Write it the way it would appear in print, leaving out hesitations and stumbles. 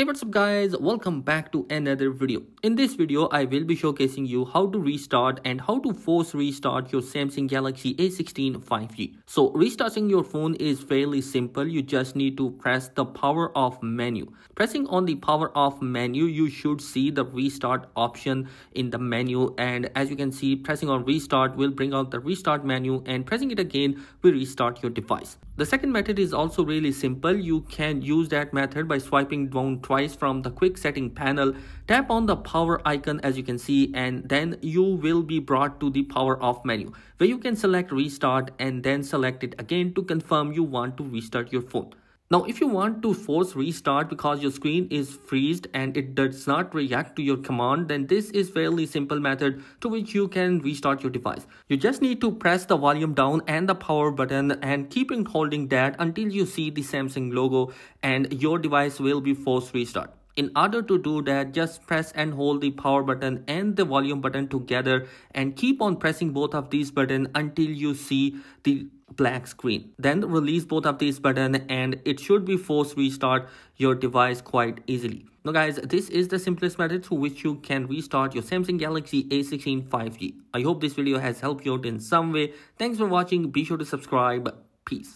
Hey, what's up guys, welcome back to another video. In this video I will be showcasing you how to restart and how to force restart your Samsung Galaxy A16 5G. So restarting your phone is fairly simple. You just need to press the power off menu. Pressing on the power off menu, you should see the restart option in the menu, and as you can see, pressing on restart will bring out the restart menu, and pressing it again will restart your device. The second method is also really simple. You can use that method by swiping down twice from the quick setting panel. Tap on the power icon as you can see, and then you will be brought to the power off menu where you can select restart and then select it again to confirm you want to restart your phone. Now if you want to force restart because your screen is freezed and it does not react to your command, then this is fairly simple method to which you can restart your device. You just need to press the volume down and the power button and keep on holding that until you see the Samsung logo, and your device will be forced restart. In order to do that, just press and hold the power button and the volume button together and keep on pressing both of these buttons until you see the black screen. Then release both of these buttons and it should be forced restart your device quite easily. Now guys, this is the simplest method through which you can restart your Samsung Galaxy A16 5G. I hope this video has helped you out in some way. Thanks for watching. Be sure to subscribe. Peace.